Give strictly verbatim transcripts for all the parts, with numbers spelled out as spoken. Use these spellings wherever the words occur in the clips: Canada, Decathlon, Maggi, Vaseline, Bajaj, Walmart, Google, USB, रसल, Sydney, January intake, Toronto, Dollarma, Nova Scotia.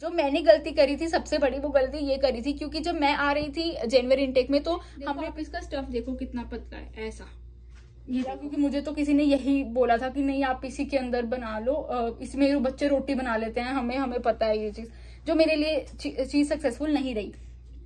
जो मैंने गलती करी थी, सबसे बड़ी वो गलती ये करी थी, क्योंकि जब मैं आ रही थी जनवरी इनटेक में तो हमने इसका स्टफ देखो कितना पतला है ऐसा, ये क्योंकि मुझे तो किसी ने यही बोला था कि नहीं आप इसी के अंदर बना लो, इसमें बच्चे रोटी बना लेते हैं, हमें हमें पता है ये चीज, जो मेरे लिए चीज सक्सेसफुल नहीं रही।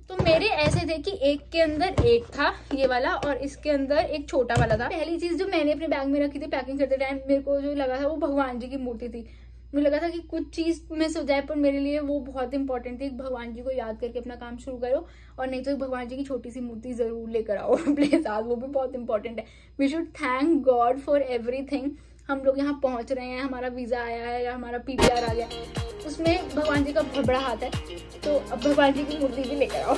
तो मेरे ऐसे थे कि एक के अंदर एक था ये वाला और इसके अंदर एक छोटा वाला था। पहली चीज जो मैंने अपने बैग में रखी थी पैकिंग करते टाइम, मेरे को जो लगा था वो भगवान जी की मूर्ति थी। मुझे लगा था कि कुछ चीज में सो जाए, पर मेरे लिए वो बहुत इंपॉर्टेंट थी। भगवान जी को याद करके अपना काम शुरू करो, और नहीं तो भगवान जी की छोटी सी मूर्ति जरूर लेकर आओ अपने साथ, वो भी बहुत इंपॉर्टेंट है। We should thank God for everything. हम लोग यहाँ पहुंच रहे हैं, हमारा वीजा आया है या हमारा पी टी आर आ गया, उसमें भगवान जी का बहुत बड़ा हाथ है। तो अब भगवान जी की मूर्ति भी लेकर आओ।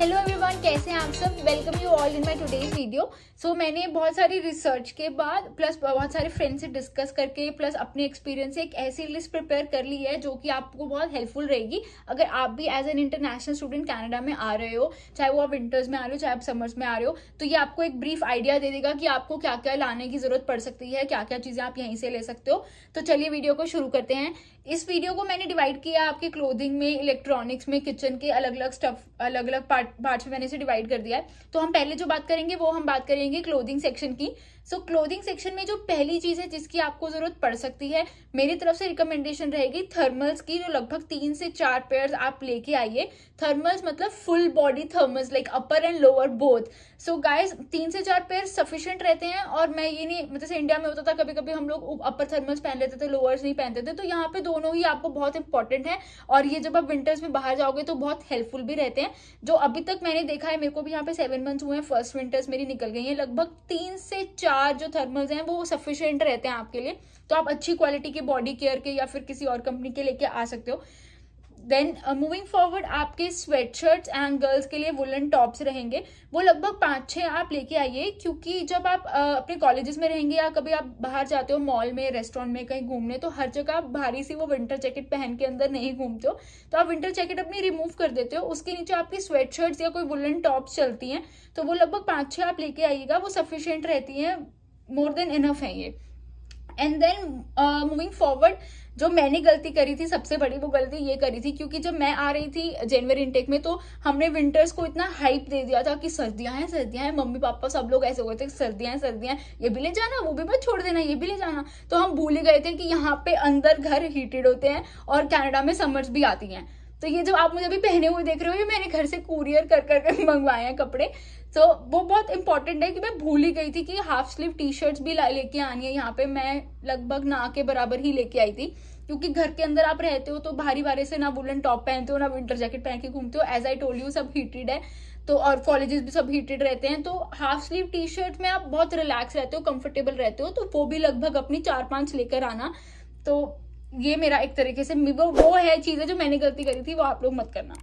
हेलो एवरीवन, कैसे हैं आप सब? Welcome you all in my today's video. So मैंने बहुत सारी रिसर्च के बाद प्लस बहुत सारे फ्रेंड्स से डिस्कस करके प्लस अपने एक्सपीरियंस से एक ऐसी लिस्ट प्रिपेयर कर ली है जो कि आपको बहुत हेल्पफुल रहेगी अगर आप भी as an international student Canada में आ रहे हो, चाहे वो आप विंटर्स में आ रहे हो, चाहे आप समर्स में आ रहे हो। तो ये आपको एक ब्रीफ आइडिया दे देगा कि आपको क्या क्या लाने की जरूरत पड़ सकती है, क्या क्या चीज़ें आप यहीं से ले सकते हो। तो चलिए वीडियो को शुरू करते हैं। इस वीडियो को मैंने डिवाइड किया आपके क्लोथिंग में, इलेक्ट्रॉनिक्स में, किचन के अलग अलग स्टफ, अलग अलग पार्ट पार्ट्स में मैंने इसे डिवाइड कर दिया है। तो हम पहले जो बात करेंगे वो हम बात करेंगे क्लोथिंग सेक्शन की। सो क्लोथिंग सेक्शन में जो पहली चीज है जिसकी आपको जरूरत पड़ सकती है, मेरी तरफ से रिकमेंडेशन रहेगी थर्मल्स की, जो लगभग तीन से चार पेयर्स आप लेके आइए। थर्मल्स मतलब full body thermals, like upper and lower both. So guys तीन से चार पेयर्स सफिशिएंट रहते हैं। और मैं ये नहीं, मतलब इंडिया में होता था कभी कभी हम लोग अपर थर्मल्स पहन लेते थे, लोअर्स नहीं पहनते थे। तो यहाँ पे दोनों ही आपको बहुत इंपॉर्टेंट है, और ये जब आप विंटर्स में बाहर जाओगे तो बहुत हेल्पफुल भी रहते हैं। जो अभी तक मैंने देखा है, मेरे को भी यहाँ पे सेवन मंथ्स हुए हैं, फर्स्ट विंटर्स मेरी निकल गई है, लगभग तीन से चार जो थर्मल्स हैं वो सफिशिएंट रहते हैं आपके लिए। तो आप अच्छी क्वालिटी के बॉडी केयर के या फिर किसी और कंपनी के लेके आ सकते हो। देन मूविंग फॉरवर्ड आपके स्वेटशर्ट्स एंड गर्ल्स के लिए वुलन टॉप्स रहेंगे, वो लगभग पाँच छः आप लेके आइए, क्योंकि जब आप uh, अपने कॉलेजेस में रहेंगे या कभी आप बाहर जाते हो मॉल में, रेस्टोरेंट में, कहीं घूमने, तो हर जगह आप भारी सी वो विंटर जैकेट पहन के अंदर नहीं घूमते हो। तो आप विंटर जैकेट अपनी रिमूव कर देते हो, उसके नीचे आपकी स्वेटशर्ट्स या कोई वुलन टॉप्स चलती हैं, तो वो लगभग पाँच छः आप लेके आइएगा, वो सफिशियंट रहती हैं, मोर देन इनफ है ये। एंड देन मूविंग फॉरवर्ड जो मैंने गलती करी थी, सबसे बड़ी वो गलती ये करी थी, क्योंकि जब मैं आ रही थी जनवरी इनटेक में तो हमने विंटर्स को इतना हाइप दे दिया था कि सर्दियां हैं सर्दियां हैं, मम्मी पापा सब लोग ऐसे हो गए थे सर्दियां हैं सर्दियां हैं, ये भी ले जाना, वो भी मत छोड़ देना, ये भी ले जाना। तो हम भूल गए थे कि यहाँ पे अंदर घर हीटेड होते हैं और कनाडा में समर्स भी आती हैं। तो ये जो आप मुझे अभी पहने हुए देख रहे हो, ये मैंने घर से कुरियर कर कर कर मंगवाए हैं कपड़े। तो so, वो बहुत इंपॉर्टेंट है कि मैं भूल ही गई थी कि हाफ स्लीव टी शर्ट्स भी लेके आनी है। यहाँ पे मैं लगभग ना के बराबर ही लेके आई थी, क्योंकि घर के अंदर आप रहते हो तो भारी भारी से ना वुलन टॉप पहनते हो ना विंटर जैकेट पहन के घूमते हो, एज आई टोल्ड यू सब हीटेड है। तो और कॉलेजेस भी सब हीटेड रहते हैं, तो हाफ स्लीव टी शर्ट में आप बहुत रिलैक्स रहते हो, कंफर्टेबल रहते हो, तो वो भी लगभग अपनी चार पाँच लेकर आना। तो ये मेरा एक तरीके से वो वो है चीज़ें जो मैंने गलती करी थी, वो आप लोग मत करना।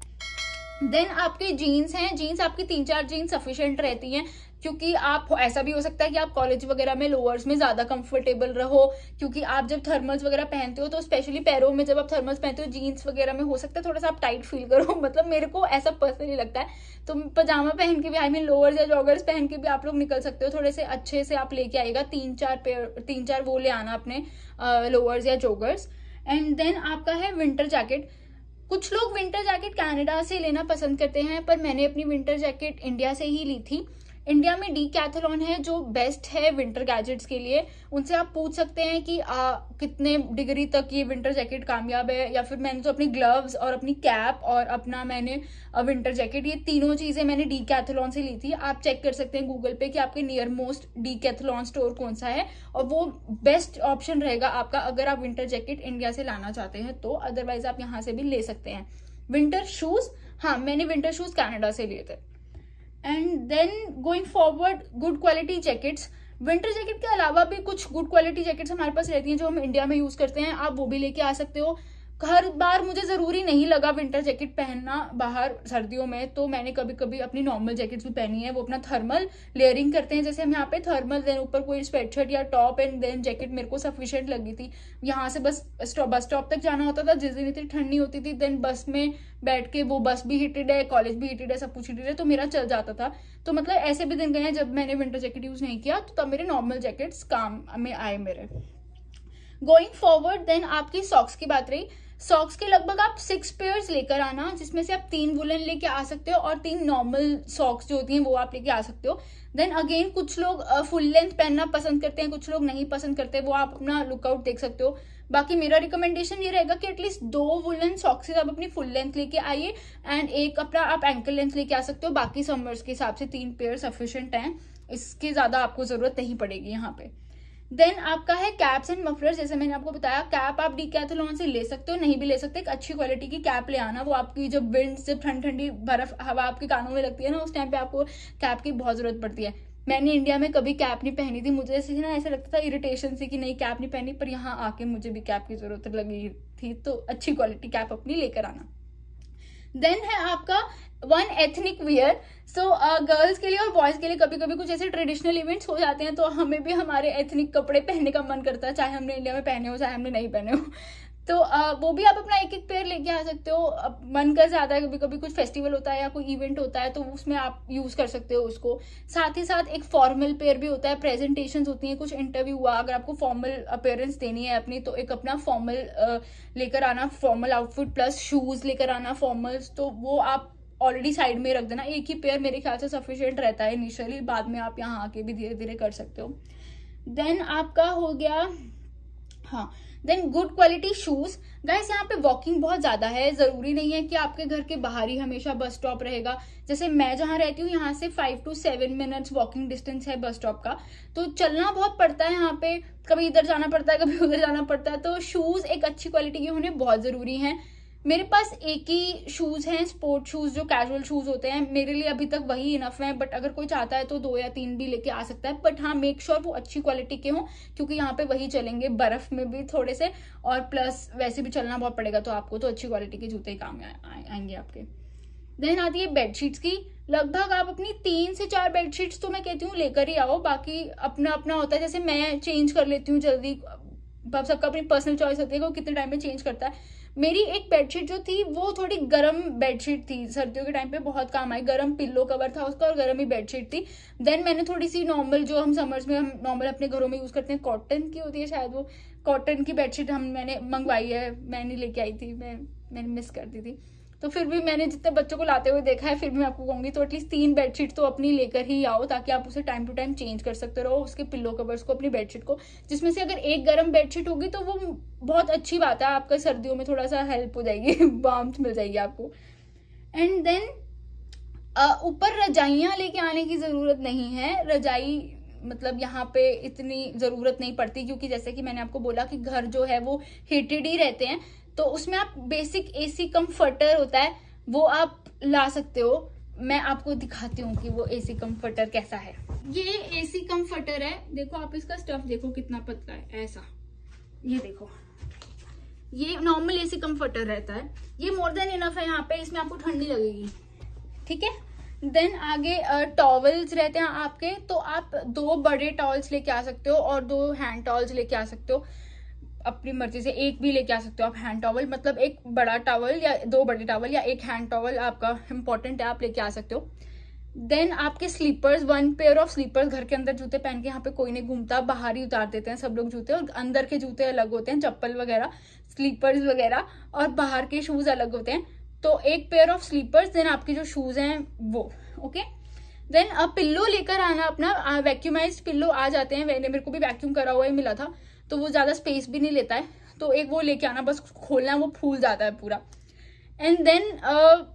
देन आपके जीन्स हैं, जीन्स आपकी तीन चार जीन्स सफिशिएंट रहती हैं, क्योंकि आप ऐसा भी हो सकता है कि आप कॉलेज वगैरह में लोअर्स में ज़्यादा कंफर्टेबल रहो, क्योंकि आप जब थर्मल्स वगैरह पहनते हो तो स्पेशली पैरों में जब आप थर्मल्स पहनते हो, जीन्स वगैरह में हो सकता है थोड़ा सा आप टाइट फील करो, मतलब मेरे को ऐसा पर्सनली लगता है। तो पजामा पहन के भी, आई मीन लोअर्स या जॉगर्स पहन के भी आप लोग निकल सकते हो, थोड़े से अच्छे से आप लेके आइएगा। तीन चार पेयर तीन चार वो ले आना अपने लोअर्स या जॉगर्स। एंड देन आपका है विंटर जैकेट। कुछ लोग विंटर जैकेट कनाडा से लेना पसंद करते हैं, पर मैंने अपनी विंटर जैकेट इंडिया से ही ली थी। इंडिया में डीकैथलॉन है जो बेस्ट है विंटर गैजेट्स के लिए, उनसे आप पूछ सकते हैं कि आ, कितने डिग्री तक ये विंटर जैकेट कामयाब है। या फिर मैंने तो अपनी ग्लव्स और अपनी कैप और अपना मैंने विंटर जैकेट, ये तीनों चीज़ें मैंने डीकैथलॉन से ली थी। आप चेक कर सकते हैं गूगल पे कि आपके नियर मोस्ट डीकैथलॉन स्टोर कौन सा है, और वो बेस्ट ऑप्शन रहेगा आपका अगर आप विंटर जैकेट इंडिया से लाना चाहते हैं तो, अदरवाइज आप यहाँ से भी ले सकते हैं। विंटर शूज़, हाँ मैंने विंटर शूज़ कनाडा से लिए थे। And then going forward good quality jackets. Winter jacket के अलावा भी कुछ गुड क्वालिटी जैकेट्स हमारे पास रहती हैं जो हम इंडिया में यूज़ करते हैं, आप वो भी लेके आ सकते हो। हर बार मुझे ज़रूरी नहीं लगा विंटर जैकेट पहनना बाहर सर्दियों में, तो मैंने कभी कभी अपनी नॉर्मल जैकेट्स भी पहनी है। वो अपना थर्मल लेयरिंग करते हैं, जैसे हम यहाँ पे थर्मल देन ऊपर कोई स्वेटशर्ट या टॉप एंड देन जैकेट, मेरे को सफिशिएंट लगी थी। यहाँ से बस स्टॉप बस स्टॉप तक जाना होता था, जिस दिन इतनी ठंडी होती थी देन बस में बैठ के, वो बस भी हीटेड है, कॉलेज भी हीटेड है, सब कुछ हीटेड है, तो मेरा चल जाता था। तो मतलब ऐसे भी दिन गए हैं जब मैंने विंटर जैकेट यूज़ नहीं किया, तो तब मेरे नॉर्मल जैकेट्स काम में आए मेरे। गोइंग फॉरवर्ड देन आपकी सॉक्स की बात रही। सॉक्स के लगभग आप सिक्स पेयर्स लेकर आना, जिसमें से आप तीन वुलन लेके आ सकते हो और तीन नॉर्मल सॉक्स जो होती हैं वो आप लेके आ सकते हो। देन अगेन कुछ लोग फुल लेंथ पहनना पसंद करते हैं, कुछ लोग नहीं पसंद करते, वो आप अपना लुकआउट देख सकते हो। बाकी मेरा रिकमेंडेशन ये रहेगा कि एटलीस्ट दो वुलन सॉक्सेस आप अपनी फुल लेंथ लेके आइए एंड एक अपना आप एंकल लेंथ लेके आ सकते हो। बाकी समर्स के हिसाब से तीन पेयर सफिशेंट हैं, इसकी ज़्यादा आपको ज़रूरत नहीं पड़ेगी यहाँ पे। देन आपका है कैप्स एंड मफलर्स। जैसे मैंने आपको बताया, कैप आप डिकैथलॉन से ले सकते हो, नहीं भी ले सकते, एक अच्छी क्वालिटी की कैप ले आना। वो आपकी जब विंड से ठंड ठंडी बर्फ हवा आपके कानों में लगती है ना, उस टाइम पे आपको कैप की बहुत ज़रूरत पड़ती है। मैंने इंडिया में कभी कैप नहीं पहनी थी, मुझे ऐसे ना ऐसा लगता था इरिटेशन से कि नहीं कैप नहीं पहनी, पर यहाँ आके मुझे भी कैप की ज़रूरत लगी थी। तो अच्छी क्वालिटी कैप अपनी लेकर आना। देन है आपका one ethnic wear. So girls के लिए और बॉयज़ के लिए कभी कभी कुछ ऐसे ट्रेडिशनल इवेंट्स हो जाते हैं, तो हमें भी हमारे एथनिक कपड़े पहनने का मन करता है, चाहे हमने इंडिया में पहने हो चाहे हमने नहीं पहने हो। तो uh, वो भी आप अपना एक एक पेयर लेके आ सकते हो। मन कर जाता है, कभी कभी कुछ फेस्टिवल होता है या कोई इवेंट होता है तो उसमें आप यूज़ कर सकते हो उसको। साथ ही साथ एक फॉर्मल पेयर भी होता है, प्रेजेंटेशंस होती हैं, कुछ इंटरव्यू हुआ, अगर आपको फॉर्मल अपीयरेंस देनी है अपनी, तो एक अपना फॉर्मल लेकर आना, फॉर्मल आउटफिट प्लस शूज़ लेकर आना फॉर्मल्स, तो वो आप ऑलरेडी साइड में रख देना। एक ही पेयर मेरे ख्याल से सफिशिएंट रहता है इनिशियली, बाद में आप यहाँ आके भी धीरे धीरे कर सकते हो। देन आपका हो गया हाँ then good quality shoes. Guys यहाँ पे वॉकिंग बहुत ज़्यादा है, ज़रूरी नहीं है कि आपके घर के बाहर ही हमेशा बस स्टॉप रहेगा। जैसे मैं जहाँ रहती हूँ यहाँ से five to seven minutes walking distance है बस स्टॉप का, तो चलना बहुत पड़ता है यहाँ पे, कभी इधर जाना पड़ता है कभी उधर जाना पड़ता है। तो शूज़ एक अच्छी क्वालिटी के होने बहुत ज़रूरी हैं। मेरे पास एक ही शूज़ हैं, स्पोर्ट शूज़ जो कैजुअल शूज़ होते हैं, मेरे लिए अभी तक वही इनफ हैं, बट अगर कोई चाहता है तो दो या तीन भी लेके आ सकता है। बट हाँ, मेक श्योर वो अच्छी क्वालिटी के हों, क्योंकि यहाँ पे वही चलेंगे बर्फ़ में भी थोड़े से, और प्लस वैसे भी चलना बहुत पड़ेगा तो आपको, तो अच्छी क्वालिटी के जूते ही काम आएंगे आपके। देन आती है बेडशीट्स की। लगभग आप अपनी तीन से चार बेडशीट्स तो मैं कहती हूँ लेकर ही आओ, बाकी अपना अपना होता है। जैसे मैं चेंज कर लेती हूँ जल्दी, सबका अपनी पर्सनल चॉइस होती है कि वो कितने टाइम में चेंज करता है। मेरी एक बेडशीट जो थी वो थोड़ी गर्म बेडशीट थी, सर्दियों के टाइम पे बहुत काम आई, गर्म पिल्लो कवर था उसका और गर्म ही बेडशीट थी। देन मैंने थोड़ी सी नॉर्मल जो हम समर्स में हम नॉर्मल अपने घरों में यूज़ करते हैं, कॉटन की होती है शायद, वो कॉटन की बेडशीट हम मैंने मंगवाई है, मैं नहीं लेके आई थी, मैं मैंने मिस करती थी। तो फिर भी मैंने जितने बच्चों को लाते हुए देखा है, फिर भी मैं आपको कहूँगी तो एटलीस्ट तीन बेडशीट तो अपनी लेकर ही आओ, ताकि आप उसे टाइम टू टाइम चेंज कर सकते रहो, उसके पिल्लो कवर्स को, अपनी बेडशीट को। जिसमें से अगर एक गर्म बेडशीट होगी तो वो बहुत अच्छी बात है, आपका सर्दियों में थोड़ा सा हेल्प हो जाएगी, वार्मथ मिल जाएगी आपको। एंड देन ऊपर रजाइयाँ लेके आने की ज़रूरत नहीं है। रजाई मतलब यहाँ पे इतनी ज़रूरत नहीं पड़ती, क्योंकि जैसे कि मैंने आपको बोला कि घर जो है वो हीटेड ही रहते हैं, तो उसमें आप बेसिक एसी कंफर्टर होता है वो आप ला सकते हो। मैं आपको दिखाती हूँ कि वो एसी कंफर्टर कैसा है। ये एसी कंफर्टर है, देखो आप इसका स्टफ देखो कितना पतला है, ऐसा, ये देखो, ये नॉर्मल एसी कंफर्टर रहता है, ये मोर देन इनफ है यहाँ पे, इसमें आपको ठंडी लगेगी, ठीक है। देन आगे टॉवल्स uh, रहते हैं आपके, तो आप दो बड़े टॉवल्स लेके आ सकते हो और दो हैंड टॉवल्स लेके आ सकते हो, अपनी मर्जी से एक भी लेके आ सकते हो आप। हैंड टॉवल मतलब एक बड़ा टॉवल या दो बड़े टॉवल या एक हैंड टॉवल आपका इंपॉर्टेंट है, आप लेके आ सकते हो। देन आपके slippers, one pair of slippers. घर के अंदर जूते पहन के यहाँ पे कोई नहीं घूमता, बाहर ही उतार देते हैं सब लोग जूते, और अंदर के जूते अलग होते हैं, चप्पल वगैरह, स्लीपर्स वगैरह, और बाहर के शूज़ अलग होते हैं। तो एक पेयर ऑफ स्लीपर्स, देन आपके जो शूज़ हैं वो, ओके। देन पिल्लो लेकर आना अपना, वैक्यूमाइज्ड पिल्लो आ जाते हैं, मेरे को भी वैक्यूम करा हुआ ही मिला था, तो वो ज़्यादा स्पेस भी नहीं लेता है, तो एक वो लेके आना, बस खोलना वो फूल जाता है पूरा। एंड देन uh,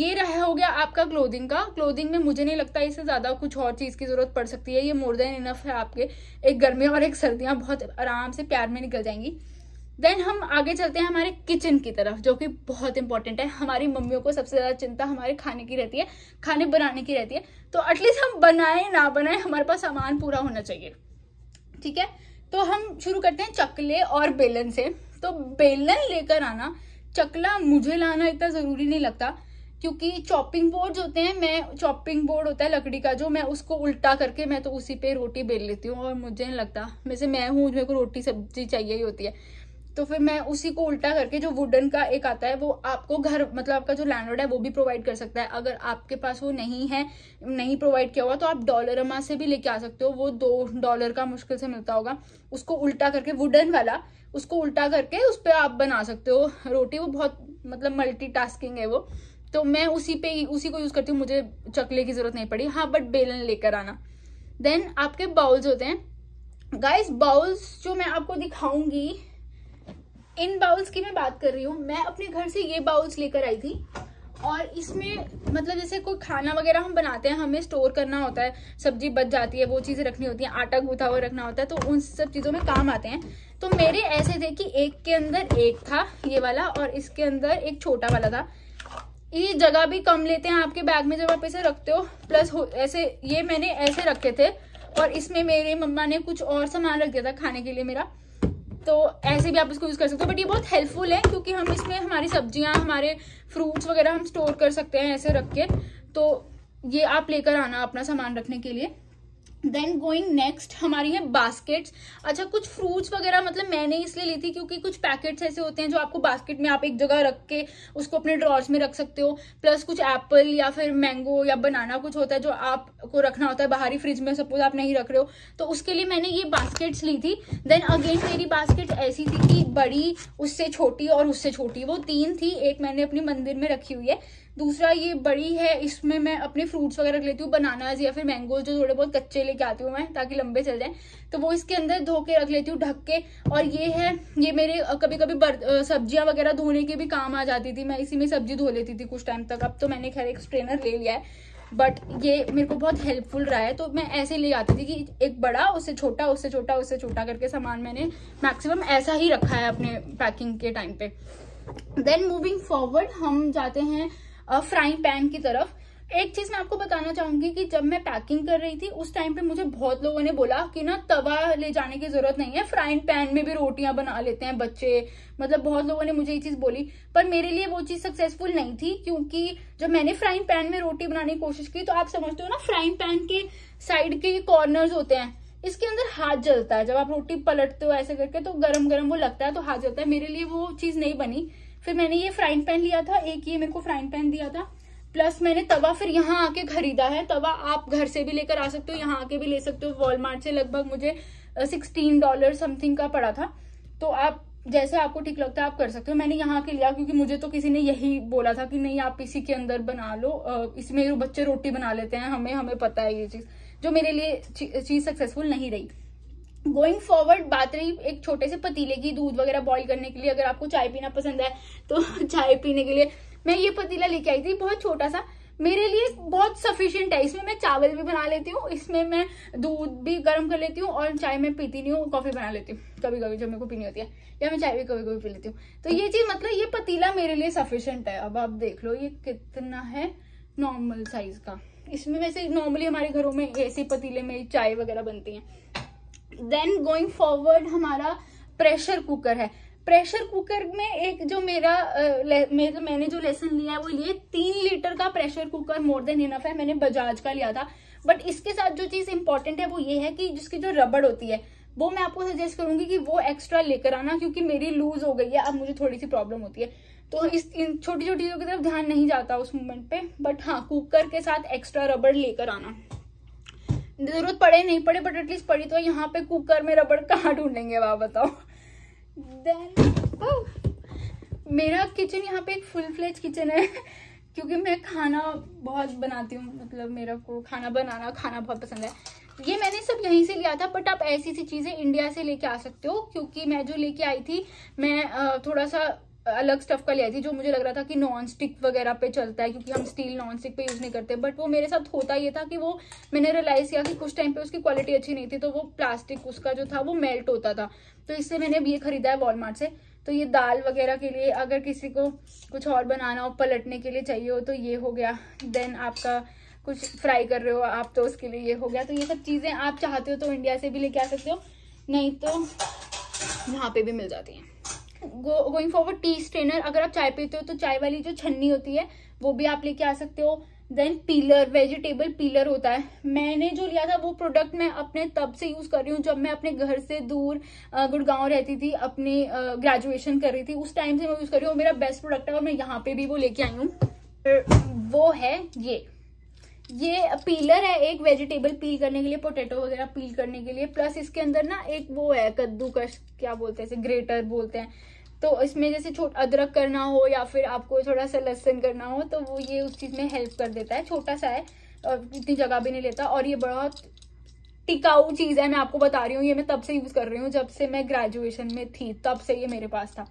ये रहा हो गया आपका क्लोथिंग का। क्लोथिंग में मुझे नहीं लगता इससे ज़्यादा कुछ और चीज़ की ज़रूरत पड़ सकती है, ये मोर देन इनफ है आपके, एक गर्मी और एक सर्दियाँ बहुत आराम से प्यार में निकल जाएंगी। देन हम आगे चलते हैं हमारे किचन की तरफ, जो कि बहुत इंपॉर्टेंट है। हमारी मम्मियों को सबसे ज़्यादा चिंता हमारे खाने की रहती है, खाने बनाने की रहती है, तो एटलीस्ट हम बनाएं ना बनाएं, हमारे पास सामान पूरा होना चाहिए, ठीक है। तो हम शुरू करते हैं चकले और बेलन से। तो बेलन लेकर आना, चकला मुझे लाना इतना ज़रूरी नहीं लगता, क्योंकि चॉपिंग बोर्ड होते हैं, मैं चॉपिंग बोर्ड होता है लकड़ी का जो, मैं उसको उल्टा करके मैं तो उसी पे रोटी बेल लेती हूँ। और मुझे नहीं लगता, वैसे मैं हूँ, मेरे को रोटी सब्जी चाहिए ही होती है, तो फिर मैं उसी को उल्टा करके, जो वुडन का एक आता है वो आपको घर मतलब आपका जो लैंडलॉर्ड है वो भी प्रोवाइड कर सकता है। अगर आपके पास वो नहीं है, नहीं प्रोवाइड किया हुआ, तो आप डॉलरमा से भी लेके आ सकते हो, वो दो डॉलर का मुश्किल से मिलता होगा। उसको उल्टा करके, वुडन वाला उसको उल्टा करके उस पर आप बना सकते हो रोटी। वो बहुत मतलब मल्टी टास्किंग है वो, तो मैं उसी पे उसी को यूज़ करती हूँ, मुझे चकले की ज़रूरत नहीं पड़ी। हाँ, बट बेलन लेकर आना। देन आपके बाउल्स होते हैं गाइस। बाउल्स जो मैं आपको दिखाऊंगी, इन बाउल्स की मैं बात कर रही हूँ। मैं अपने घर से ये बाउल्स लेकर आई थी, और इसमें मतलब जैसे कोई खाना वगैरह हम बनाते हैं, हमें स्टोर करना होता है, सब्जी बच जाती है, वो चीज़ें रखनी होती हैं, आटा गूंथा हुआ रखना होता है, तो उन सब चीज़ों में काम आते हैं। तो मेरे ऐसे थे कि एक के अंदर एक था ये वाला, और इसके अंदर एक छोटा वाला था। ये जगह भी कम लेते हैं आपके बैग में जब आप इसे रखते हो, प्लस हो, ऐसे ये मैंने ऐसे रखे थे, और इसमें मेरे मम्मा ने कुछ और सामान रख दिया था खाने के लिए मेरा, तो ऐसे भी आप इसको यूज़ कर सकते हो। बट ये बहुत हेल्पफुल है, क्योंकि हम इसमें हमारी सब्जियां, हमारे फ्रूट्स वगैरह हम स्टोर कर सकते हैं ऐसे रख के। तो ये आप लेकर आना अपना सामान रखने के लिए। देन गोइंग नेक्स्ट हमारी है बास्केट्स। अच्छा, कुछ फ्रूट्स वगैरह मतलब मैंने इसलिए ली थी क्योंकि कुछ पैकेट्स ऐसे होते हैं जो आपको बास्केट में आप एक जगह रख के उसको अपने ड्रॉर्स में रख सकते हो, प्लस कुछ एप्पल या फिर मैंगो या बनाना कुछ होता है जो आपको रखना होता है बाहरी फ्रिज में, सपोज आप नहीं रख रहे हो, तो उसके लिए मैंने ये बास्केट्स ली थी। देन अगेन मेरी बास्केट ऐसी थी कि बड़ी, उससे छोटी और उससे छोटी, वो तीन थी। एक मैंने अपने मंदिर में रखी हुई है, दूसरा ये बड़ी है, इसमें मैं अपने फ्रूट्स वगैरह लेती हूँ, बनानाज या फिर मैंगोज जो थोड़े बहुत कच्चे लेके आती हूँ मैं ताकि लंबे चल जाएं, तो वो इसके अंदर धो के रख लेती हूँ ढक के। और ये है, ये मेरे कभी कभी सब्जियां वगैरह धोने के भी काम आ जाती थी, मैं इसी में सब्जी धो लेती थी कुछ टाइम तक। अब तो मैंने खैर एक स्ट्रेनर ले लिया है, बट ये मेरे को बहुत हेल्पफुल रहा है। तो मैं ऐसे ले आती थी कि एक बड़ा, उससे छोटा, उससे छोटा, उससे छोटा करके सामान मैंने मैक्सिमम ऐसा ही रखा है अपने पैकिंग के टाइम पे। देन मूविंग फॉरवर्ड हम जाते हैं फ्राइंग पैन की तरफ। एक चीज मैं आपको बताना चाहूंगी कि जब मैं पैकिंग कर रही थी उस टाइम पे मुझे बहुत लोगों ने बोला कि ना तवा ले जाने की जरूरत नहीं है, फ्राइंग पैन में भी रोटियां बना लेते हैं बच्चे, मतलब बहुत लोगों ने मुझे ये चीज बोली, पर मेरे लिए वो चीज सक्सेसफुल नहीं थी, क्योंकि जब मैंने फ्राइंग पैन में रोटी बनाने की कोशिश की, तो आप समझते हो ना फ्राइंग पैन के साइड के कॉर्नर्स होते हैं, इसके अंदर हाथ जलता है, जब आप रोटी पलटते हो ऐसे करके तो गरम गरम वो लगता है, तो हाथ जलता है, मेरे लिए वो चीज नहीं बनी। फिर मैंने ये फ्राइंग पैन लिया था, एक ये मेरे को फ्राइंग पैन दिया था, प्लस मैंने तवा फिर यहाँ आके खरीदा है। तवा आप घर से भी लेकर आ सकते हो, यहाँ आके भी ले सकते हो, वॉलमार्ट से लगभग मुझे सिक्सटीन डॉलर समथिंग का पड़ा था, तो आप जैसे आपको ठीक लगता है आप कर सकते हो। मैंने यहाँ के लिया क्योंकि मुझे तो किसी ने यही बोला था कि नहीं आप इसी के अंदर बना लो, इसमें बच्चे रोटी बना लेते हैं, हमें हमें पता है ये चीज, जो मेरे लिए चीज सक्सेसफुल नहीं रही। गोइंग फॉरवर्ड बात रही एक छोटे से पतीले की, दूध वगैरह बॉईल करने के लिए, अगर आपको चाय पीना पसंद है तो चाय पीने के लिए मैं ये पतीला लेके आई थी, बहुत छोटा सा, मेरे लिए बहुत सफिशिएंट है। इसमें मैं चावल भी बना लेती हूँ, इसमें मैं दूध भी गर्म कर लेती हूँ, और चाय मैं पीती नहीं हूँ, कॉफी बना लेती हूँ कभी कभी जब मेरे को पीनी होती है, या मैं चाय भी कभी कभी पी लेती हूँ। तो ये चीज मतलब ये पतीला मेरे लिए सफिशिएंट है। अब आप देख लो ये कितना है नॉर्मल साइज का, इसमें वैसे नॉर्मली हमारे घरों में ऐसे पतीले में चाय वगैरह बनती है। देन गोइंग फॉरवर्ड हमारा प्रेशर कुकर है। प्रेशर कुकर में एक जो मेरा मेरे मैंने जो लेसन लिया है वो ये तीन लीटर का pressure cooker more than enough है। मैंने बजाज का लिया था, बट इसके साथ जो चीज इंपॉर्टेंट है वो ये है कि जिसकी जो रबड़ होती है वो मैं आपको सजेस्ट करूंगी कि वो एक्स्ट्रा लेकर आना, क्योंकि मेरी लूज हो गई है, अब मुझे थोड़ी सी प्रॉब्लम होती है, तो इस इन छोटी छोटी चीजों की तरफ ध्यान नहीं जाता उस मोमेंट पे। बट हाँ, कुकर के साथ एक्स्ट्रा रबड़ लेकर आना, जरूरत पड़े नहीं पड़े, बट एटलीस्ट पड़ी तो यहाँ पे कुकर में रबड़ कहाँ ढूंढेंगे आप बताओ। देन मेरा किचन यहाँ पे एक फुल फ्लेज किचन है क्योंकि मैं खाना बहुत बनाती हूँ, मतलब मेरा को खाना बनाना खाना बहुत पसंद है। ये मैंने सब यहीं से लिया था, बट आप ऐसी सी चीज़ें इंडिया से लेके आ सकते हो, क्योंकि मैं जो लेके आई थी मैं थोड़ा सा अलग स्टफ का ले आई थी, जो मुझे लग रहा था कि नॉन स्टिक वगैरह पे चलता है, क्योंकि हम स्टील नॉन स्टिक पे यूज़ नहीं करते। बट वो मेरे साथ होता ये था कि वो मैंने रियलाइज़ किया कि कुछ टाइम पे उसकी क्वालिटी अच्छी नहीं थी, तो वो प्लास्टिक उसका जो था वो मेल्ट होता था, तो इससे मैंने अब ये खरीदा है वॉलमार्ट से। तो ये दाल वगैरह के लिए, अगर किसी को कुछ और बनाना हो पलटने के लिए चाहिए हो तो ये हो गया। देन आपका कुछ फ्राई कर रहे हो आप तो उसके लिए ये हो गया। तो ये सब चीज़ें आप चाहते हो तो इंडिया से भी लेके आ सकते हो, नहीं तो यहाँ पर भी मिल जाती हैं। गोइंग फॉरवर्ड टी स्ट्रेनर, अगर आप चाय पीते हो तो चाय वाली जो छन्नी होती है वो भी आप लेके आ सकते हो। देन पीलर, वेजिटेबल पीलर होता है, मैंने जो लिया था वो प्रोडक्ट मैं अपने तब से यूज कर रही हूँ जब मैं अपने घर से दूर गुड़गांव रहती थी, अपनी ग्रेजुएशन कर रही थी, उस टाइम से मैं यूज कर रही हूँ। मेरा बेस्ट प्रोडक्ट है और मैं यहाँ पे भी वो लेके आई हूँ। वो है ये ये पीलर है, एक वेजिटेबल पील करने के लिए, पोटैटो वगैरह पील करने के लिए। प्लस इसके अंदर ना एक वो है कद्दूकश, क्या बोलते हैं, ग्रेटर बोलते हैं। तो इसमें जैसे छोटा अदरक करना हो या फिर आपको थोड़ा सा लहसुन करना हो तो वो ये उस चीज़ में हेल्प कर देता है। छोटा सा है और इतनी जगह भी नहीं लेता और ये बहुत टिकाऊ चीज़ है, मैं आपको बता रही हूँ। ये मैं तब से यूज़ कर रही हूँ जब से मैं ग्रेजुएशन में थी, तब से ये मेरे पास था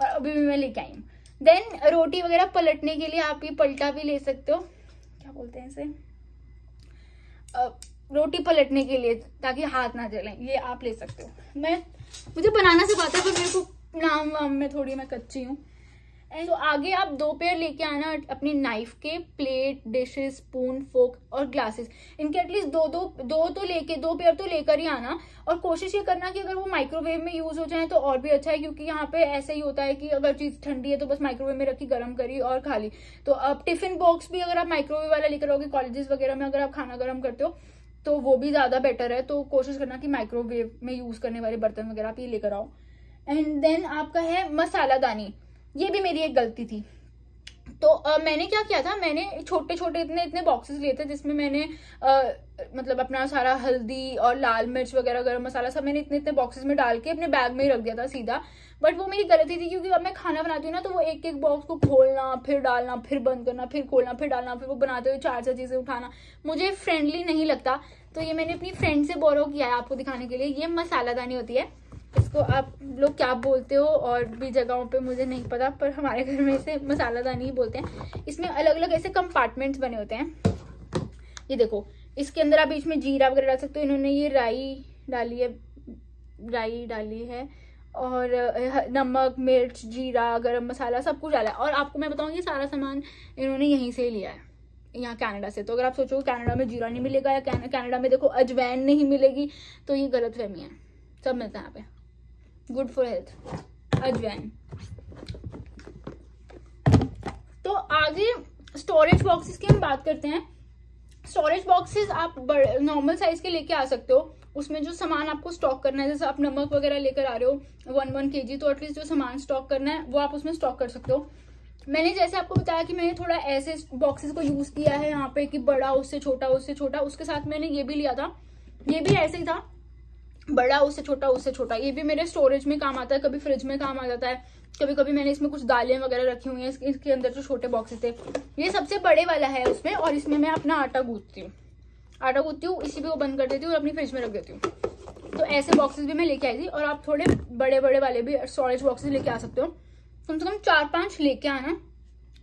और अभी भी मैं लेके आई हूँ। देन रोटी वगैरह पलटने के लिए आप ये पलटा भी ले सकते हो, क्या बोलते हैं इसे, रोटी पलटने के लिए ताकि हाथ ना जलें, ये आप ले सकते हो। मैं मुझे बनाना से बात है पर मेरे को नाम वाम में थोड़ी मैं कच्ची हूँ। तो आगे आप दो पेयर लेके आना अपनी नाइफ के, प्लेट, डिशेस, स्पून, फोक और ग्लासेस, इनके एटलीस्ट दो दो दो तो लेके दो पेयर तो लेकर ही आना। और कोशिश ये करना कि अगर वो माइक्रोवेव में यूज हो जाए तो और भी अच्छा है, क्योंकि यहाँ पे ऐसा ही होता है कि अगर चीज ठंडी है तो बस माइक्रोवेव में रखी, गर्म करी और खा ली। तो आप टिफिन बॉक्स भी अगर आप माइक्रोवेव वाला लेकर आओगे, कॉलेजेस वगैरह में अगर आप खाना गर्म करते हो तो वो भी ज्यादा बेटर है। तो कोशिश करना कि माइक्रोवेव में यूज करने वाले बर्तन वगैरह आप ये लेकर आओ। एंड देन आपका है मसालादानी, ये भी मेरी एक गलती थी। तो आ, मैंने क्या किया था, मैंने छोटे छोटे इतने इतने बॉक्सेस लिए थे जिसमें मैंने आ, मतलब अपना सारा हल्दी और लाल मिर्च वगैरह गरम मसाला सब मैंने इतने इतने बॉक्सेस में डाल के अपने बैग में ही रख दिया था सीधा। बट वो मेरी गलती थी क्योंकि अब मैं खाना बनाती हूँ ना तो वो एक एक बॉक्स को खोलना, फिर डालना, फिर बंद करना, फिर खोलना, फिर डालना, फिर वो बनाते हुए चार चार चीज़ें उठाना मुझे फ्रेंडली नहीं लगता। तो ये मैंने अपनी फ्रेंड से बोरो किया है आपको दिखाने के लिए। ये मसालादानी होती है, इसको आप लोग क्या बोलते हो और भी जगहों पे मुझे नहीं पता, पर हमारे घर में इसे मसालादानी ही बोलते हैं। इसमें अलग अलग ऐसे कंपार्टमेंट्स बने होते हैं, ये देखो। इसके अंदर आप बीच में जीरा वगैरह डाल सकते हो। इन्होंने ये राई डाली है, राई डाली है और नमक, मिर्च, जीरा, गरम मसाला सब कुछ डाला है। और आपको मैं बताऊँ ये सारा सामान इन्होंने यहीं से लिया है, यहाँ कनाडा से। तो अगर आप सोचो कनाडा में जीरा नहीं मिलेगा या कनाडा में देखो अजवैन नहीं मिलेगी तो ये गलतफहमी है, सब मिलता है यहाँ पे। गुड फॉर हेल्थ अजवाइन। तो आगे स्टोरेज बॉक्सेस की हम बात करते हैं। स्टोरेज बॉक्सेस आप बड़े नॉर्मल साइज के लेके आ सकते हो, उसमें जो सामान आपको स्टॉक करना है, जैसे आप नमक वगैरह लेकर आ रहे हो वन वन केजी, तो एटलीस्ट जो सामान स्टॉक करना है वो आप उसमें स्टॉक कर सकते हो। मैंने जैसे आपको बताया कि मैंने थोड़ा ऐसे बॉक्सेस को यूज किया है यहाँ पे कि बड़ा उससे छोटा उससे छोटा, उसके साथ मैंने ये भी लिया था, ये भी ऐसे ही था, बड़ा उससे छोटा उससे छोटा। ये भी मेरे स्टोरेज में काम आता है, कभी फ्रिज में काम आ जाता है, कभी कभी मैंने इसमें कुछ दालें वगैरह रखी हुई हैं। इसके अंदर जो छोटे बॉक्सेस थे ये सबसे बड़े वाला है उसमें, और इसमें मैं अपना आटा गूंथती हूँ आटा गूंथती हूँ इसी पे वो बंद कर देती हूँ और अपनी फ्रिज में रख देती हूँ। तो ऐसे बॉक्सेस भी मैं लेके आई थी। और आप थोड़े बड़े बड़े वाले भी स्टोरेज बॉक्सेस लेके आ सकते हो, कम से कम चार पाँच लेके आना।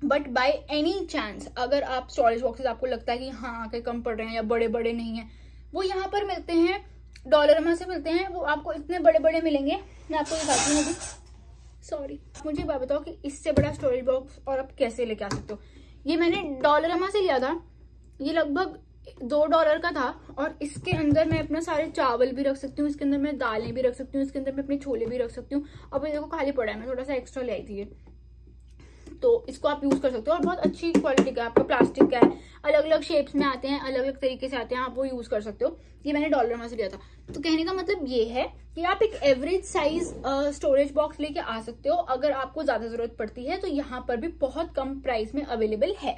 बट बाय एनी चांस अगर आप स्टोरेज बॉक्सेस आपको लगता है कि हाँ आके कम पड़ रहे हैं या बड़े बड़े नहीं है, वो यहाँ पर मिलते हैं, डॉलरमा से मिलते हैं, वो आपको इतने बड़े बड़े मिलेंगे। मैं आपको दिखाती हूँ, सॉरी मुझे बात बताओ कि इससे बड़ा स्टोरेज बॉक्स और आप कैसे लेके आ सकते हो। ये मैंने डॉलरमा से लिया था, ये लगभग दो डॉलर का था। और इसके अंदर मैं अपना सारे चावल भी रख सकती हूँ, इसके अंदर मैं दालें भी रख सकती हूँ, इसके अंदर मैं अपने छोले भी रख सकती हूँ। अब ये देखो खाली पड़ा है, मैं थोड़ा सा एक्स्ट्रा ले आई थी ये, तो इसको आप यूज कर सकते हो। और बहुत अच्छी क्वालिटी का आपका प्लास्टिक का है, अलग अलग शेप्स में आते हैं, अलग अलग तरीके से आते हैं, आप वो यूज कर सकते हो। ये मैंने डॉलरमा से लिया था। तो कहने का मतलब ये है कि आप एक एवरेज साइज स्टोरेज बॉक्स लेके आ सकते हो। अगर आपको ज्यादा जरूरत पड़ती है तो यहाँ पर भी बहुत कम प्राइस में अवेलेबल है।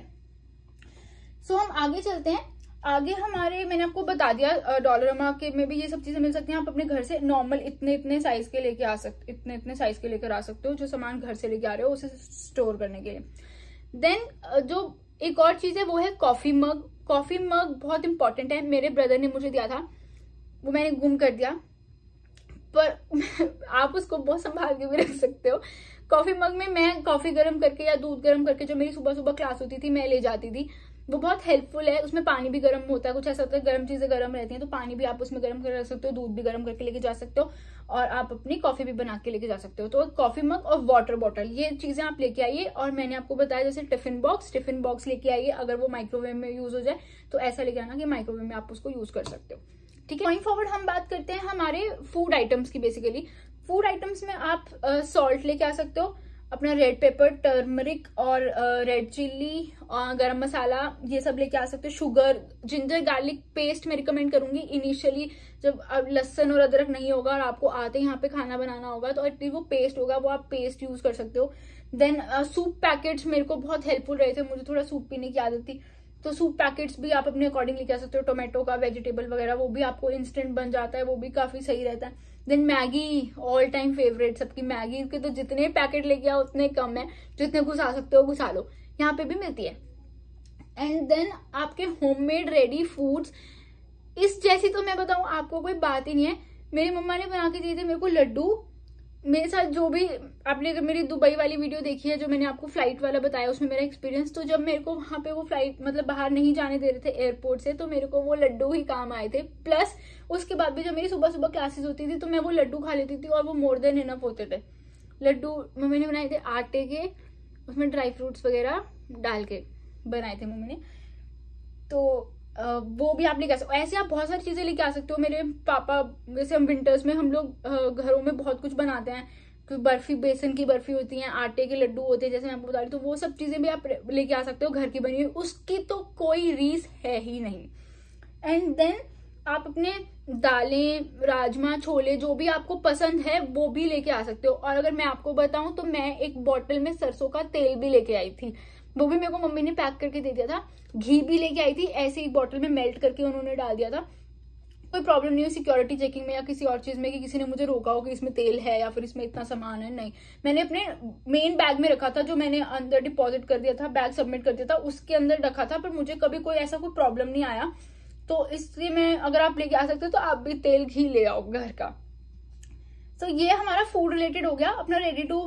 सो हम आगे चलते हैं। आगे हमारे, मैंने आपको बता दिया डॉलरमा के में भी ये सब चीजें मिल सकती हैं। आप अपने घर से नॉर्मल इतने इतने साइज के लेके आ सकते इतने इतने साइज के लेकर आ सकते हो, जो सामान घर से लेके आ रहे हो उसे स्टोर करने के लिए। देन जो एक और चीज है वो है कॉफी मग। कॉफी मग बहुत इंपॉर्टेंट है, मेरे ब्रदर ने मुझे दिया था, वो मैंने गुम कर दिया, पर आप उसको बहुत संभाल के भी रख सकते हो। कॉफी मग में मैं कॉफी गर्म करके या दूध गर्म करके जो मेरी सुबह सुबह क्लास होती थी मैं ले जाती थी, वो बहुत हेल्पफुल है। उसमें पानी भी गर्म होता है, कुछ ऐसा होता है गर्म चीजें गर्म रहती हैं तो पानी भी आप उसमें गर्म कर रख सकते हो, दूध भी गर्म करके लेके जा सकते हो और आप अपनी कॉफी भी बना के लेके जा सकते हो। तो कॉफी मग और वाटर बॉटल, ये चीजें आप लेके आइए। और मैंने आपको बताया जैसे टिफिन बॉक्स, टिफिन बॉक्स लेके आइए, अगर वो माइक्रोवेव में यूज हो जाए तो ऐसा लेके आना कि माइक्रोवेव में आप उसको यूज कर सकते हो। ठीक है, गोइंग फॉरवर्ड हम बात करते हैं हमारे फूड आइटम्स की। बेसिकली फूड आइटम्स में आप सॉल्ट लेके आ सकते हो, अपना रेड पेपर, टर्मरिक और रेड चिल्ली, गरम मसाला, ये सब लेके आ सकते हो। शुगर, जिंजर गार्लिक पेस्ट मैं रिकमेंड करूंगी इनिशियली, जब अब लहसुन और अदरक नहीं होगा और आपको आते यहाँ पे खाना बनाना होगा तो एटलीस्ट वो पेस्ट होगा, वो आप पेस्ट यूज कर सकते हो। देन सूप पैकेट्स मेरे को बहुत हेल्पफुल रहे थे, मुझे थोड़ा सूप पीने की आदत थी, तो सूप पैकेट्स भी आप अपने अकॉर्डिंग लेके आ सकते हो, टोमेटो का, वेजिटेबल वगैरह, वो भी आपको इंस्टेंट बन जाता है, वो भी काफी सही रहता है। Then Maggi, all time favourite सबकी, मैगी के तो जितने पैकेट लेके आओ उतने कम है, जितने घुसा सकते हो घुसा लो, यहाँ पे भी मिलती है। एंड देन आपके होममेड रेडी फूड्स, इस जैसी तो मैं बताऊं आपको कोई बात ही नहीं है। मेरी मम्मा ने बना के दिए थे मेरे को लड्डू, मेरे साथ जो भी आपने मेरी दुबई वाली वीडियो देखी है, जो मैंने आपको फ्लाइट वाला बताया उसमें मेरा एक्सपीरियंस, तो जब मेरे को वहां पे वो फ्लाइट मतलब बाहर नहीं जाने दे रहे थे एयरपोर्ट से, तो मेरे को वो लड्डू ही काम आए थे। प्लस उसके बाद भी जब मेरी सुबह सुबह क्लासेस होती थी तो मैं वो लड्डू खा लेती थी और वो मोर देन इनफ होते थे। लड्डू मम्मी ने बनाए थे आटे के, उसमें ड्राई फ्रूट्स वगैरह डाल के बनाए थे मम्मी ने, तो वो भी आप लेके आ सकते हो। ऐसे आप बहुत सारी चीजें लेके आ सकते हो। मेरे पापा, जैसे हम विंटर्स में हम लोग घरों में बहुत कुछ बनाते हैं, तो बर्फी, बेसन की बर्फी होती है, आटे के लड्डू होते हैं, जैसे मैं आपको बता रही हूँ, तो वो सब चीजें भी आप लेके आ सकते हो घर की बनी हुई, उसकी तो कोई रीस है ही नहीं। एंड देन आप अपने दालें, राजमा, छोले, जो भी आपको पसंद है वो भी लेके आ सकते हो। और अगर मैं आपको बताऊं तो मैं एक बॉटल में सरसों का तेल भी लेके आई थी, वो भी मेरे को मम्मी ने पैक करके दे दिया था। घी भी लेके आई थी, ऐसे ही बॉटल में मेल्ट करके उन्होंने डाल दिया था। कोई प्रॉब्लम नहीं हुई सिक्योरिटी चेकिंग में या किसी और चीज में कि किसी ने मुझे रोका हो कि इसमें तेल है या फिर इसमें इतना सामान है, नहीं। मैंने अपने मेन बैग में रखा था, जो मैंने अंदर डिपॉजिट कर दिया था, बैग सबमिट कर दिया था, उसके अंदर रखा था, पर मुझे कभी कोई ऐसा कोई प्रॉब्लम नहीं आया। तो इसलिए मैं, अगर आप लेके आ सकते हो तो आप भी तेल घी ले आओ घर का। तो so, ये हमारा फूड रिलेटेड हो गया। अपना रेडी टू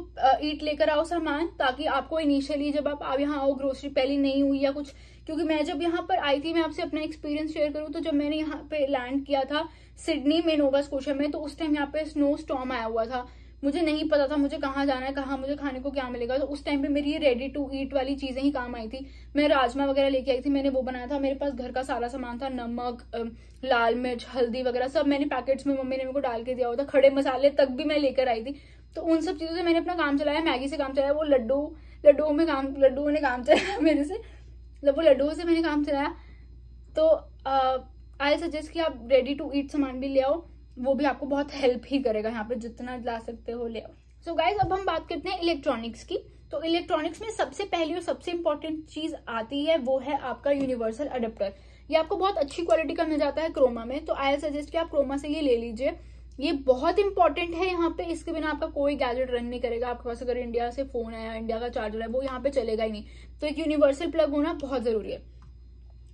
ईट लेकर आओ सामान, ताकि आपको इनिशियली जब आप, आप यहाँ आओ, ग्रोसरी पहले नहीं हुई या कुछ, क्योंकि मैं जब यहाँ पर आई थी, मैं आपसे अपना एक्सपीरियंस शेयर करूँ तो जब मैंने यहाँ पे लैंड किया था सिडनी में, नोवा स्कोशिया में, तो उस टाइम यहाँ पे स्नो स्टॉर्म आया हुआ था। मुझे नहीं पता था मुझे कहाँ जाना है, कहाँ मुझे खाने को क्या मिलेगा, तो उस टाइम पे मेरी ये रेडी टू ईट वाली चीजें ही काम आई थी। मैं राजमा वगैरह लेके आई थी, मैंने वो बनाया था, मेरे पास घर का सारा सामान था, नमक, लाल मिर्च, हल्दी वगैरह सब मैंने पैकेट्स में मम्मी ने मेरे को डाल के दिया हुआ था। खड़े मसाले तक भी मैं लेकर आई थी, तो उन सब चीजों से मैंने अपना काम चलाया। मैगी से काम चलाया, वो लड्डू लड्डू में काम लड्डू ने काम चलाया मेरे से, मतलब वो लड्डू से मैंने काम चलाया। तो आई सजेस्ट कि आप रेडी टू ईट सामान भी ले आओ, वो भी आपको बहुत हेल्प ही करेगा, यहाँ पे जितना ला सकते हो ले आओ। सो गाइज, अब हम बात करते हैं इलेक्ट्रॉनिक्स की। तो इलेक्ट्रॉनिक्स में सबसे पहली और सबसे इंपॉर्टेंट चीज आती है, वो है आपका यूनिवर्सल अडेप्टर। ये आपको बहुत अच्छी क्वालिटी का मिल जाता है क्रोमा में, तो आई सजेस्ट कि आप क्रोमा से ये ले लीजिए, ये बहुत इंपॉर्टेंट है। यहाँ पे इसके बिना आपका कोई गैजेट रन नहीं करेगा। आपके पास अगर इंडिया से फोन है या इंडिया का चार्जर है, वो यहाँ पे चलेगा ही नहीं, तो एक यूनिवर्सल प्लग होना बहुत जरूरी है।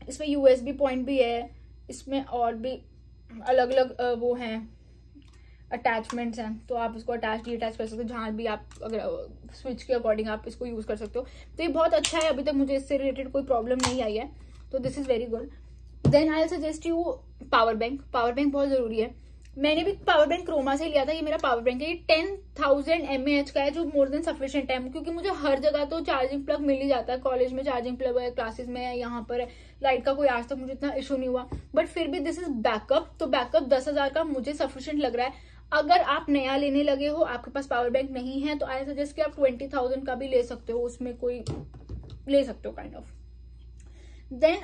इसमें यूएसबी पॉइंट भी है, इसमें और भी अलग अलग वो हैं, अटैचमेंट्स हैं, तो आप इसको अटैच डी अटैच कर सकते हो, जहाँ भी आप अगर स्विच के अकॉर्डिंग आप इसको यूज़ कर सकते हो। तो ये बहुत अच्छा है, अभी तक मुझे इससे रिलेटेड कोई प्रॉब्लम नहीं आई है, तो this is very good. Then I suggest you power bank. Power bank बहुत ज़रूरी है। मैंने भी पावर बैंक क्रोमा से लिया था। ये मेरा पावर बैंक है, ये ten thousand M A H का है, जो मोर देन सफिशियंट है, क्योंकि मुझे हर जगह तो चार्जिंग प्लग मिल ही जाता है। कॉलेज में चार्जिंग प्लग है, क्लासेस में है, यहाँ पर है। लाइट का कोई आज तक मुझे इतना इशू नहीं हुआ, बट फिर भी दिस इज बैकअप। तो बैकअप दस हजार का मुझे सफिशियंट लग रहा है। अगर आप नया लेने लगे हो, आपके पास पावर बैंक नहीं है, तो आई सजेस्ट कि आप ट्वेंटी थाउजेंड का भी ले सकते हो, उसमें कोई ले सकते हो kind of. Then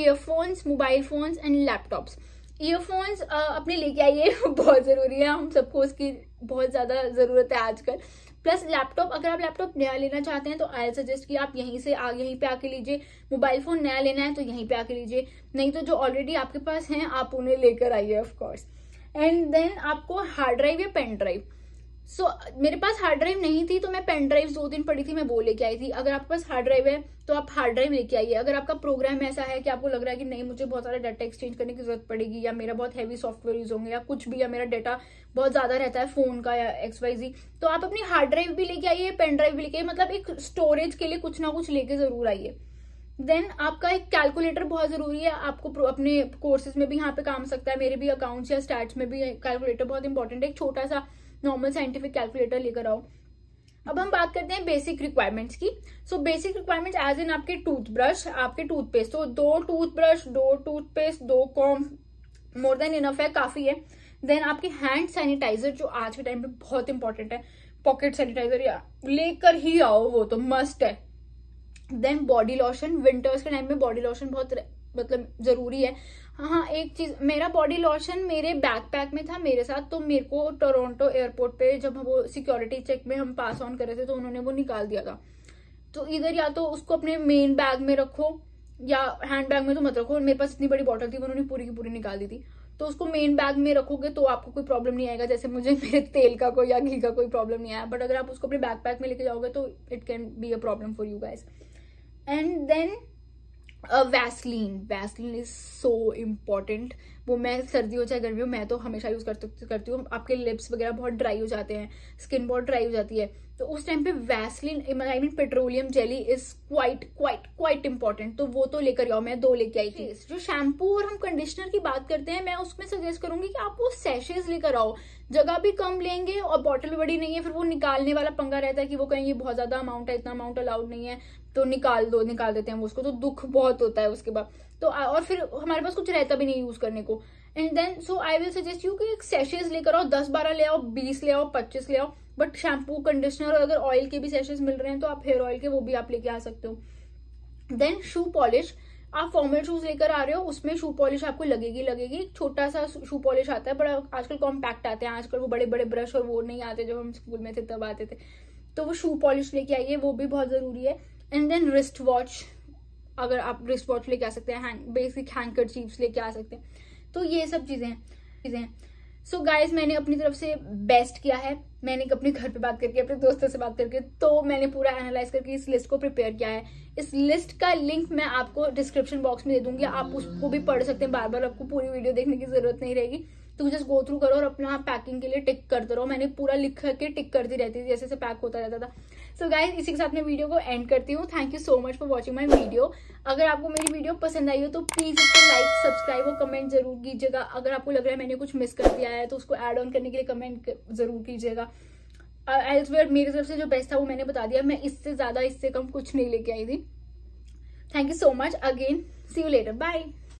earphones, mobile phones and laptops. Earphones अपने लेके आइए, बहुत ज़रूरी है, हम सबको उसकी बहुत ज़्यादा ज़रूरत है आजकल। प्लस लैपटॉप, अगर आप लैपटॉप नया लेना चाहते हैं तो आई सजेस्ट कि आप यहीं से आ यहीं पे आके लीजिए। मोबाइल फ़ोन नया लेना है तो यहीं पे आके लीजिए, नहीं तो जो ऑलरेडी आपके पास हैं आप उन्हें लेकर आइए ऑफकोर्स। एंड देन आपको हार्ड ड्राइव या पेन ड्राइव। सो so, मेरे पास हार्ड ड्राइव नहीं थी, तो मैं पेन ड्राइव दो दिन पड़ी थी, मैं वो लेके आई थी। अगर आपके पास हार्ड ड्राइव है तो आप हार्ड ड्राइव लेके आइए। अगर आपका प्रोग्राम ऐसा है कि आपको लग रहा है कि नहीं, मुझे बहुत सारा डाटा एक्सचेंज करने की जरूरत पड़ेगी, या मेरा बहुत हैवी सॉफ्टवेयर यूज होंगे या कुछ भी, या मेरा डाटा बहुत ज्यादा रहता है फोन का या एक्स वाई जी, तो आप अपनी हार्ड ड्राइव भी लेके आइए, पेन ड्राइव भी लेके आइए, मतलब एक स्टोरेज के लिए कुछ ना कुछ लेके जरूर आइए। देन आपका एक कैलकुलेटर बहुत ज़रूरी है, आपको अपने कोर्सेज में भी यहाँ पे काम आ सकता है। मेरे भी अकाउंट्स या स्टैट्स में भी कैलकुलेटर बहुत इंपॉर्टेंट है, एक छोटा सा नॉर्मल साइंटिफिक कैलकुलेटर लेकर आओ। अब हम बात करते हैं बेसिक रिक्वायरमेंट्स की। So basic requirements as in आपके टूथब्रश, आपके टूथपेस्ट, तो दो टूथब्रश, दो टूथपेस्ट, दो कॉम मोर देन इनफ है, काफी है। देन आपके हैंड सैनिटाइजर जो आज के टाइम पे बहुत इंपॉर्टेंट है, पॉकेट सैनिटाइजर या लेकर ही आओ, वो तो मस्ट है। देन बॉडी लोशन, विंटर्स के टाइम में बॉडी लोशन बहुत मतलब जरूरी है। हाँ, एक चीज, मेरा बॉडी लोशन मेरे बैकपैक में था मेरे साथ, तो मेरे को टोरंटो एयरपोर्ट पे जब हम वो सिक्योरिटी चेक में हम पास ऑन कर रहे थे तो उन्होंने वो निकाल दिया था। तो इधर या तो उसको अपने मेन बैग में रखो या हैंड बैग में तो मत रखो, मेरे पास इतनी बड़ी बॉटल थी उन्होंने पूरी की पूरी निकाल दी थी। तो उसको मेन बैग में रखोगे तो आपको कोई प्रॉब्लम नहीं आएगा, जैसे मुझे मेरे तेल का कोई या घी का कोई प्रॉब्लम नहीं आया। बट अगर आप उसको अपने बैकपैक में लेके जाओगे तो it can be a problem for you guys. And then Vaseline, Vaseline is so important. वो मैं सर्दी हो चाहे गर्मी हो मैं तो हमेशा यूज करती करती हूँ। आपके लिप्स वगैरह बहुत ड्राई हो जाते हैं, स्किन बहुत ड्राई हो जाती है, तो उस टाइम पे Vaseline I mean petroleum jelly is quite quite quite important. तो वो तो लेकर आओ, मैं दो लेके आई थी। जो शैम्पू और हम कंडीशनर की बात करते हैं, मैं उसमें सजेस्ट करूंगी कि आप वो सैशेज लेकर आओ, जगह भी कम लेंगे और बॉटल भी बड़ी नहीं है, फिर वो निकालने वाला पंगा रहता है कि वो कहेंगे बहुत ज्यादा अमाउंट है, इतना अमाउंट अलाउड नहीं है, तो निकाल दो, निकाल देते हैं वो उसको, तो दुख बहुत होता है उसके बाद। तो और फिर हमारे पास कुछ रहता भी नहीं यूज करने को। And then so I will suggest you कि सैशेज लेकर आओ, दस बारह ले आओ, बीस ले आओ, पच्चीस ले आओ। बट शैम्पू, कंडीशनर और अगर ऑयल के भी सैशेज मिल रहे हैं तो आप हेयर ऑयल के वो भी आप लेके आ सकते हो। देन शू पॉलिश, आप फॉर्मल शूज लेकर आ रहे हो उसमें शू पॉलिश आपको लगेगी लगेगी। छोटा सा शू पॉलिश आता है, बट आजकल कॉम्पैक्ट आते हैं, आजकल वो बड़े बड़े ब्रश और वो नहीं आते जब हम स्कूल में थे तब आते थे। तो वो शू पॉलिश लेके आइए, वो भी बहुत जरूरी है। एंड देन रिस्ट वॉच, अगर आप रिस्ट वॉच लेके आ सकते हैं, बेसिक हैंकरचीफ्स लेके आ सकते हैं। तो ये सब चीजें चीजें सो गाइज मैंने अपनी तरफ से बेस्ट किया है, मैंने अपने घर पे बात करके, अपने दोस्तों से बात करके, तो मैंने पूरा एनालाइज करके इस लिस्ट को प्रिपेयर किया है। इस लिस्ट का लिंक मैं आपको डिस्क्रिप्शन बॉक्स में दे दूंगी, आप उसको भी पढ़ सकते हैं बार बार, आपको पूरी वीडियो देखने की जरूरत नहीं रहेगी। तो जस्ट गो थ्रू करो और अपना पैकिंग के लिए टिक करते रहो। मैंने पूरा लिख के टिक करती रहती थी जैसे जैसे पैक होता रहता था। सो so गाइज इसी के साथ मैं वीडियो को एंड करती हूँ। Thank you so much for watching my video. अगर आपको मेरी वीडियो पसंद आई हो तो प्लीज इसको लाइक, सब्सक्राइब और कमेंट जरूर कीजिएगा। अगर आपको लग रहा है मैंने कुछ मिस कर दिया है तो उसको एड ऑन करने के लिए कमेंट जरूर कीजिएगा। एल्सवेयर मेरी तरफ से जो बेस्ट था वो मैंने बता दिया, मैं इससे ज्यादा इससे कम कुछ नहीं लेके आई थी। Thank you so much again, see you later, bye.